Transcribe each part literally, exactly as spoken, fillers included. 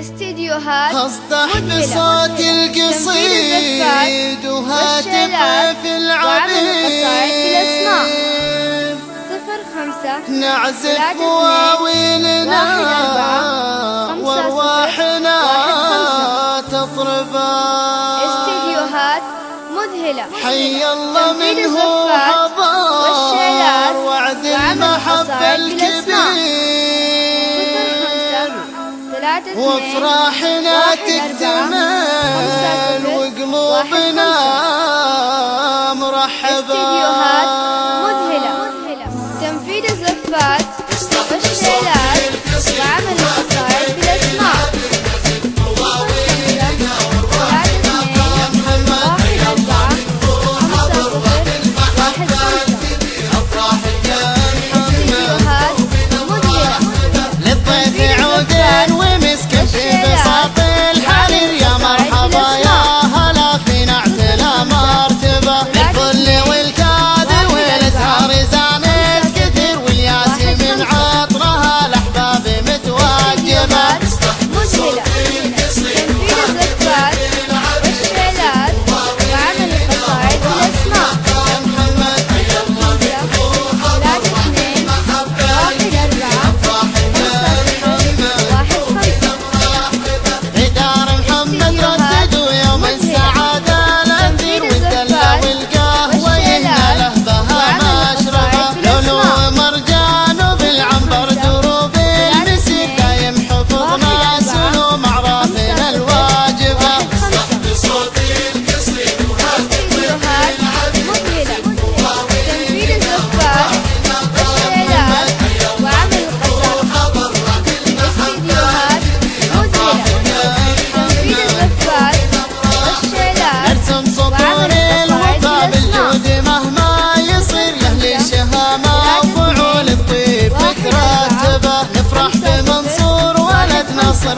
استديوهات أصدح بصوت القصيد وهاتف في العميد نعزف واويلنا وارواحنا تطربا. استديوهات مذهلة حي الله منه هبار وعد المحبة الكبير وافراحنا تكتمل وقلوبنا مرحبا. استديوهات مذهلة تنفيذ الزفات والشيلات وعمل القصائد بالاسماء.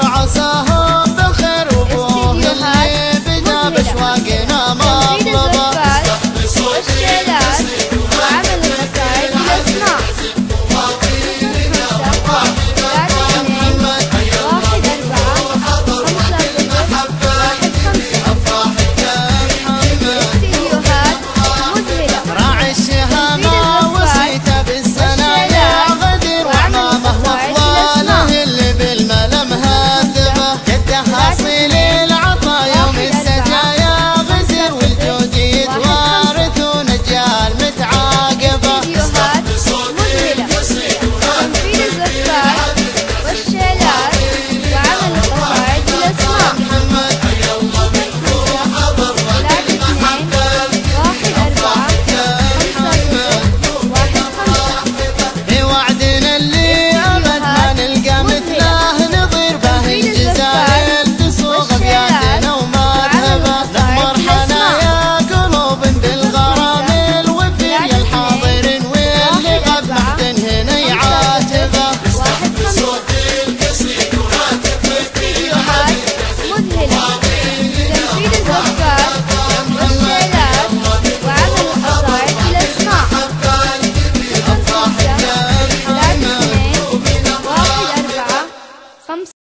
عصا